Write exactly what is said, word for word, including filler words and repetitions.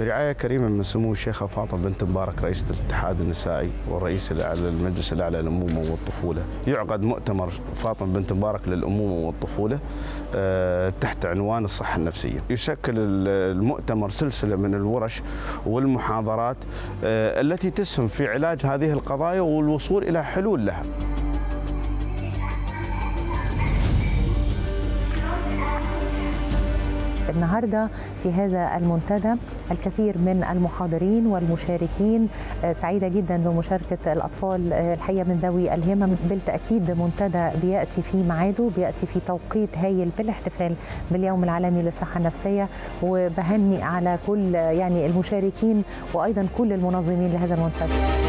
برعاية كريمة من سمو الشيخة فاطمه بنت مبارك رئيسة الاتحاد النسائي والرئيس الأعلى للمجلس الأعلى للامومه والطفوله، يعقد مؤتمر فاطمه بنت مبارك للامومه والطفوله تحت عنوان الصحة النفسية. يشكل المؤتمر سلسلة من الورش والمحاضرات التي تسهم في علاج هذه القضايا والوصول إلى حلول لها. النهارده في هذا المنتدى الكثير من المحاضرين والمشاركين، سعيده جدا بمشاركه الاطفال الحقيقه من ذوي الهمم. بالتاكيد منتدى بياتي في ميعاده، بياتي في توقيت هايل بالاحتفال باليوم العالمي للصحه النفسيه، وبهني على كل يعني المشاركين وايضا كل المنظمين لهذا المنتدى.